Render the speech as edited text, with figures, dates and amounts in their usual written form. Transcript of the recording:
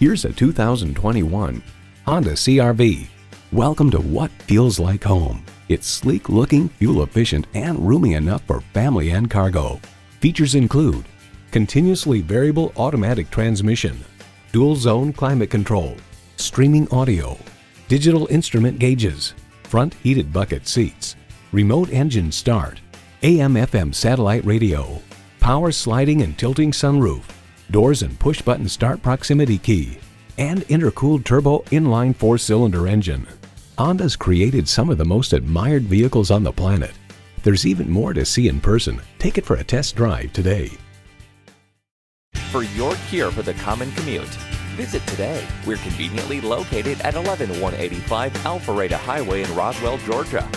Here's a 2021 Honda CR-V. Welcome to what feels like home. It's sleek looking, fuel efficient, and roomy enough for family and cargo. Features include continuously variable automatic transmission, dual zone climate control, streaming audio, digital instrument gauges, front heated bucket seats, remote engine start, AM/FM satellite radio, power sliding and tilting sunroof, doors and push-button start proximity key, and intercooled turbo inline four-cylinder engine. Honda's created some of the most admired vehicles on the planet. There's even more to see in person. Take it for a test drive today. For your cure for the common commute, visit today. We're conveniently located at 11185 Alpharetta Highway in Roswell, Georgia.